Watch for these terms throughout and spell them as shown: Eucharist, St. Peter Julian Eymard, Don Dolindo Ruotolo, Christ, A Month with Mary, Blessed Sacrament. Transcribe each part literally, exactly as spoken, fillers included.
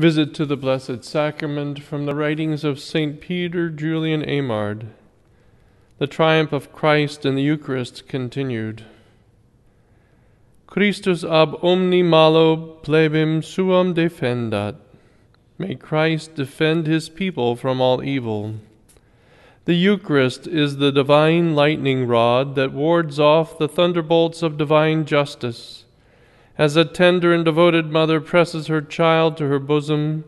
Visit to the Blessed Sacrament from the writings of Saint Peter Julian Eymard. The triumph of Christ in the Eucharist continued. Christus ab omni malo plebim suam defendat. May Christ defend his people from all evil. The Eucharist is the divine lightning rod that wards off the thunderbolts of divine justice. As a tender and devoted mother presses her child to her bosom,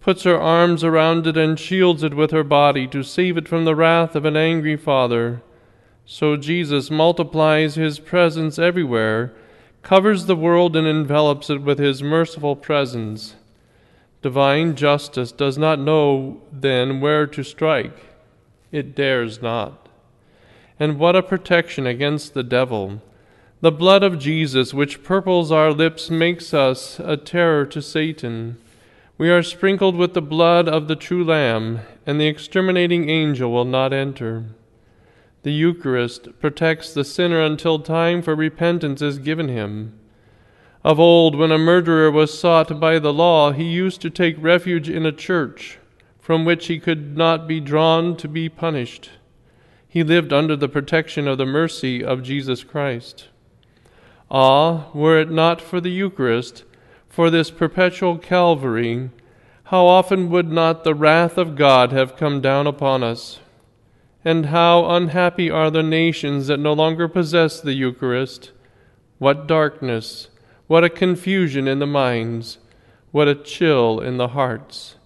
puts her arms around it, and shields it with her body to save it from the wrath of an angry father, so Jesus multiplies his presence everywhere, covers the world, and envelops it with his merciful presence. Divine justice does not know, then, where to strike. It dares not. And what a protection against the devil! The blood of Jesus, which purples our lips, makes us a terror to Satan. We are sprinkled with the blood of the true Lamb, and the exterminating angel will not enter. The Eucharist protects the sinner until time for repentance is given him. Of old, when a murderer was sought by the law, he used to take refuge in a church, from which he could not be drawn to be punished. He lived under the protection of the mercy of Jesus Christ. Ah, were it not for the Eucharist, for this perpetual Calvary, how often would not the wrath of God have come down upon us? And how unhappy are the nations that no longer possess the Eucharist! What darkness, what a confusion in the minds, what a chill in the hearts!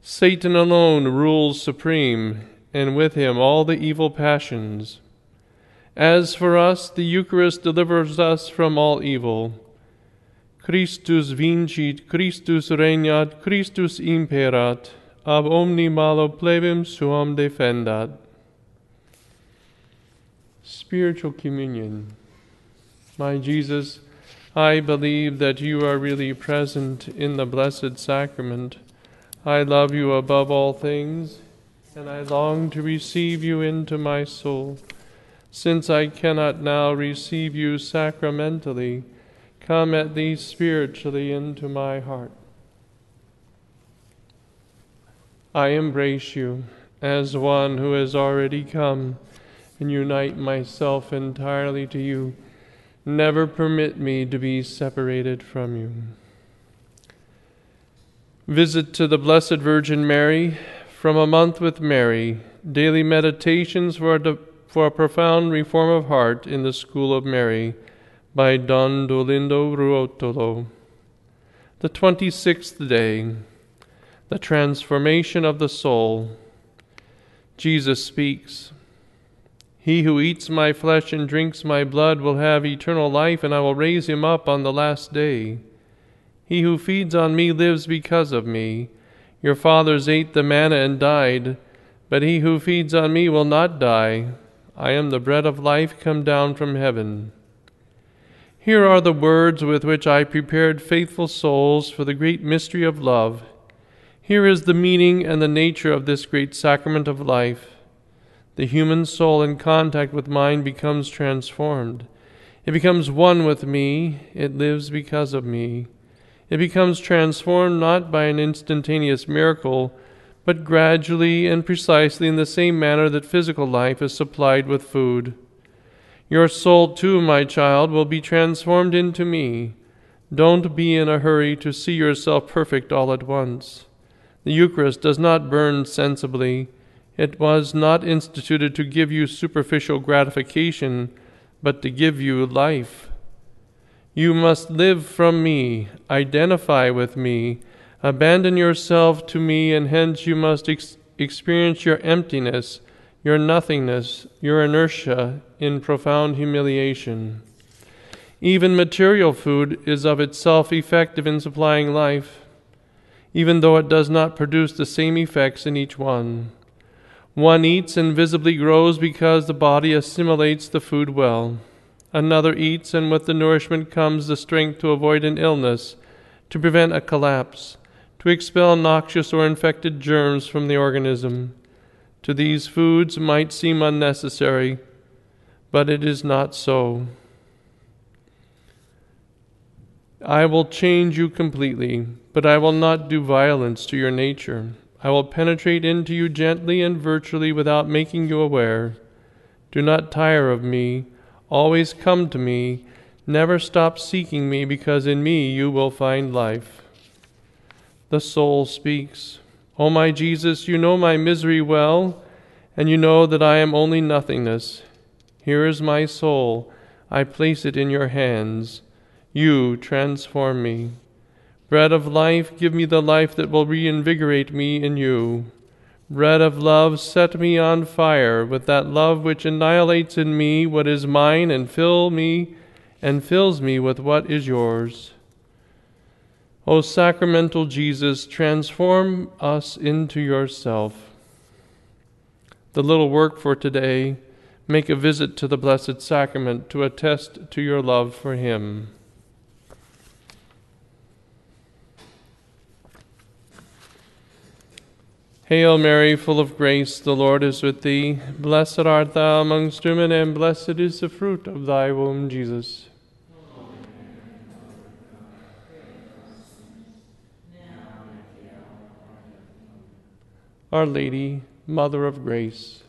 Satan alone rules supreme, and with him all the evil passions. As for us, the Eucharist delivers us from all evil. Christus vincit, Christus regnat, Christus imperat, ab omni malo plebim suam defendat. Spiritual Communion. My Jesus, I believe that you are really present in the Blessed Sacrament. I love you above all things, and I long to receive you into my soul. Since I cannot now receive you sacramentally, come at least spiritually into my heart. I embrace you as one who has already come, and unite myself entirely to you. Never permit me to be separated from you. Visit to the Blessed Virgin Mary from A Month with Mary, daily meditations for a for a profound reform of heart in the School of Mary, by Don Dolindo Ruotolo. The twenty-sixth day, the transformation of the soul. Jesus speaks, "He who eats my flesh and drinks my blood will have eternal life, and I will raise him up on the last day. He who feeds on me lives because of me. Your fathers ate the manna and died, but he who feeds on me will not die. I am the bread of life come down from heaven." Here are the words with which I prepared faithful souls for the great mystery of love. Here is the meaning and the nature of this great sacrament of life. The human soul in contact with mine becomes transformed. It becomes one with me. It lives because of me. It becomes transformed not by an instantaneous miracle, but gradually and precisely in the same manner that physical life is supplied with food. Your soul too, my child, will be transformed into me. Don't be in a hurry to see yourself perfect all at once. The Eucharist does not burn sensibly. It was not instituted to give you superficial gratification, but to give you life. You must live from me, identify with me, abandon yourself to me, and hence you must ex experience your emptiness, your nothingness, your inertia in profound humiliation. Even material food is of itself effective in supplying life, even though it does not produce the same effects in each one. One eats and visibly grows because the body assimilates the food well. Another eats, and with the nourishment comes the strength to avoid an illness, to prevent a collapse, to expel noxious or infected germs from the organism. To these foods might seem unnecessary, but it is not so. I will change you completely, but I will not do violence to your nature. I will penetrate into you gently and virtually without making you aware. Do not tire of me. Always come to me. Never stop seeking me, because in me you will find life. The soul speaks. O my Jesus, you know my misery well, and you know that I am only nothingness. Here is my soul. I place it in your hands. You transform me. Bread of life, give me the life that will reinvigorate me in you. Bread of love, set me on fire with that love which annihilates in me what is mine and fill me and fills me with what is yours. O sacramental Jesus, transform us into yourself. The little work for today, make a visit to the Blessed Sacrament to attest to your love for him. Hail Mary, full of grace, the Lord is with thee. Blessed art thou amongst women, and blessed is the fruit of thy womb, Jesus. Our Lady, Mother of Grace.